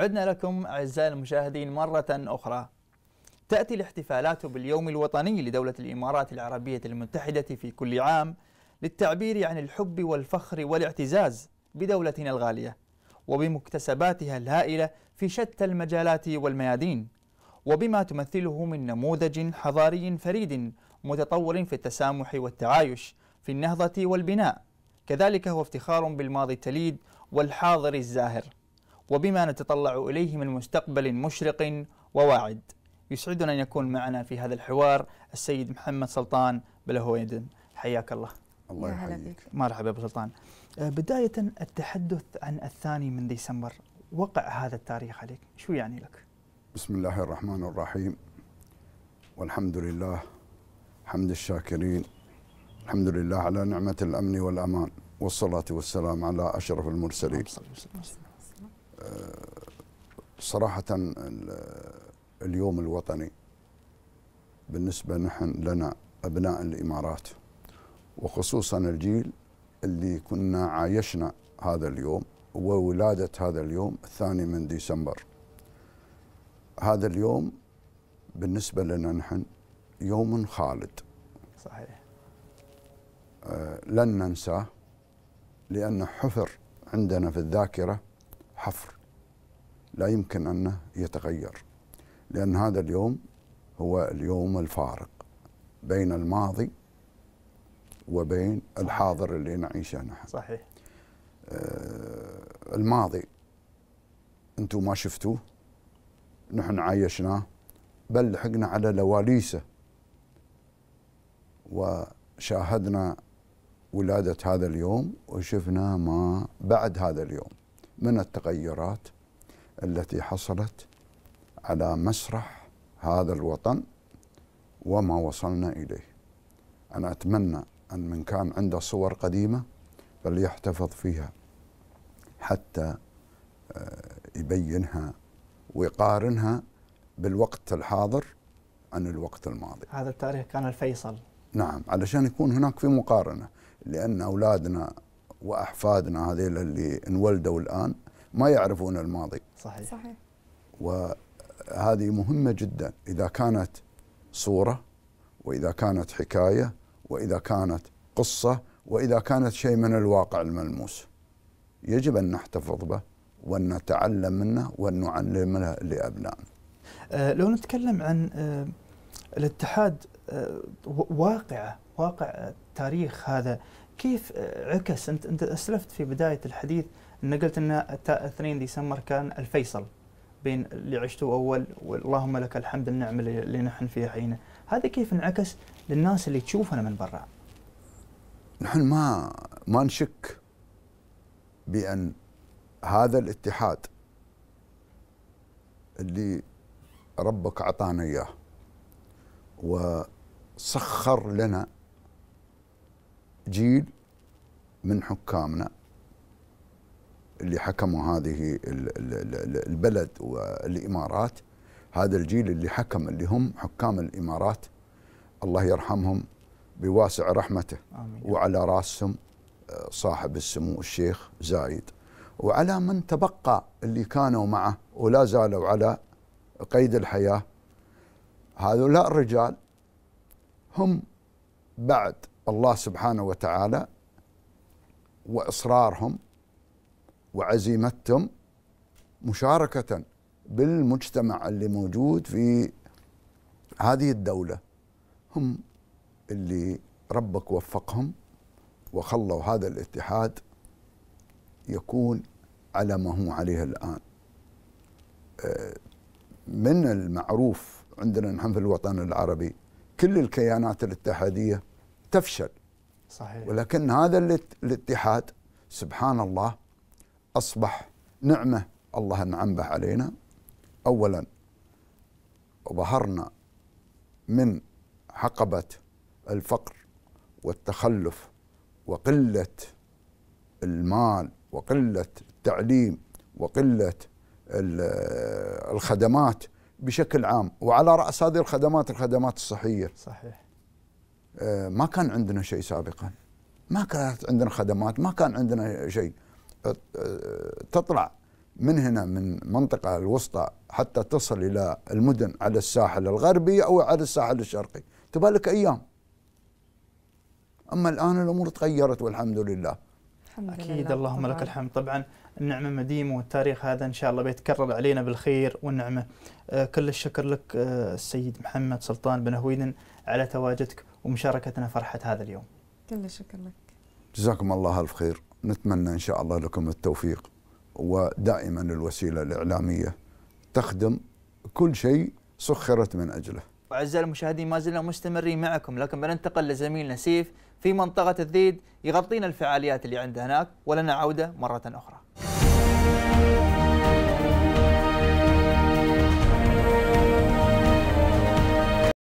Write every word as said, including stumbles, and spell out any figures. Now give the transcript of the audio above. عدنا لكم أعزائي المشاهدين مرة أخرى. تأتي الاحتفالات باليوم الوطني لدولة الإمارات العربية المتحدة في كل عام للتعبير عن الحب والفخر والاعتزاز بدولتنا الغالية وبمكتسباتها الهائلة في شتى المجالات والميادين، وبما تمثله من نموذج حضاري فريد متطور في التسامح والتعايش في النهضة والبناء. كذلك هو افتخار بالماضي التليد والحاضر الزاهر، وبما نتطلع إليه من مستقبل مشرق وواعد. يسعدنا أن يكون معنا في هذا الحوار السيد محمد سلطان بن هويدن. حياك الله. الله يحييك. مرحبا يا أبو سلطان. بداية التحدث عن الثاني من ديسمبر، وقع هذا التاريخ عليك، شو يعني لك؟ بسم الله الرحمن الرحيم، والحمد لله حمد الشاكرين، الحمد لله على نعمة الأمن والأمان، والصلاة والسلام على أشرف المرسلين. صراحة اليوم الوطني بالنسبة نحن لنا أبناء الإمارات، وخصوصا الجيل اللي كنا عايشنا هذا اليوم وولادة هذا اليوم الثاني من ديسمبر. هذا اليوم بالنسبة لنا نحن يوم خالد، صحيح، لن ننساه، لأن حفر عندنا في الذاكرة، حفر لا يمكن أنه يتغير، لأن هذا اليوم هو اليوم الفارق بين الماضي وبين الحاضر اللي نعيشه نحن. صحيح. آه الماضي أنتم ما شفتوه، نحن عايشناه، بل لحقنا على لواليسه وشاهدنا ولادة هذا اليوم، وشفنا ما بعد هذا اليوم من التغيرات التي حصلت على مسرح هذا الوطن وما وصلنا إليه. أنا أتمنى أن من كان عنده صور قديمة فليحتفظ فيها حتى يبينها ويقارنها بالوقت الحاضر عن الوقت الماضي. هذا التاريخ كان الفيصل. نعم، علشان يكون هناك في مقارنة، لأن أولادنا وأحفادنا هذيل اللي انولدوا الآن ما يعرفون الماضي. صحيح. صحيح. وهذه مهمة جدا، إذا كانت صورة وإذا كانت حكاية وإذا كانت قصة وإذا كانت شيء من الواقع الملموس، يجب أن نحتفظ به وأن نتعلم منه وأن نعلمه لأبنائنا. أه لو نتكلم عن أه الاتحاد، أه واقعه واقع تاريخ هذا كيف عكس؟ انت انت اسلفت في بدايه الحديث ان قلت ان اثنين ديسمبر كان الفيصل بين اللي عشته اول واللهم لك الحمد النعمه اللي نحن فيها حينه، هذا كيف انعكس للناس اللي تشوفنا من برا؟ نحن ما ما نشك بان هذا الاتحاد اللي ربك اعطانا اياه وسخر لنا جيل من حكامنا اللي حكموا هذه البلد والإمارات، هذا الجيل اللي حكم اللي هم حكام الإمارات، الله يرحمهم بواسع رحمته. آمين. وعلى رأسهم صاحب السمو الشيخ زايد، وعلى من تبقى اللي كانوا معه ولا زالوا على قيد الحياة. هذولاء الرجال هم بعد الله سبحانه وتعالى وإصرارهم وعزيمتهم مشاركة بالمجتمع اللي موجود في هذه الدولة، هم اللي ربك وفقهم وخلوا هذا الاتحاد يكون على ما هو عليه الآن. من المعروف عندنا نحن في الوطن العربي كل الكيانات الاتحادية تفشل. صحيح. ولكن هذا الاتحاد سبحان الله أصبح نعمة الله أنعم به علينا. أولا ظهرنا من حقبة الفقر والتخلف وقلة المال وقلة التعليم وقلة الخدمات بشكل عام، وعلى رأس هذه الخدمات الخدمات الصحية. صحيح. ما كان عندنا شيء سابقا، ما كانت عندنا خدمات، ما كان عندنا شيء. تطلع من هنا من المنطقة الوسطى حتى تصل إلى المدن على الساحل الغربي أو على الساحل الشرقي تبالك أيام. أما الآن الأمور تغيرت والحمد لله. أكيد، اللهم لك الحمد. طبعا النعمة مديمة والتاريخ هذا إن شاء الله بيتكرر علينا بالخير والنعمة. كل الشكر لك السيد محمد سلطان بن هويدن على تواجدك ومشاركتنا فرحة هذا اليوم. كل الشكر لك. جزاكم الله ألف خير. نتمنى إن شاء الله لكم التوفيق، ودائما الوسيلة الإعلامية تخدم كل شيء سخرت من أجله. أعزائي المشاهدين، ما زلنا مستمرين معكم، لكن بننتقل لزميلنا سيف في منطقة الذيد يغطينا الفعاليات اللي عنده هناك، ولنا عودة مرة أخرى.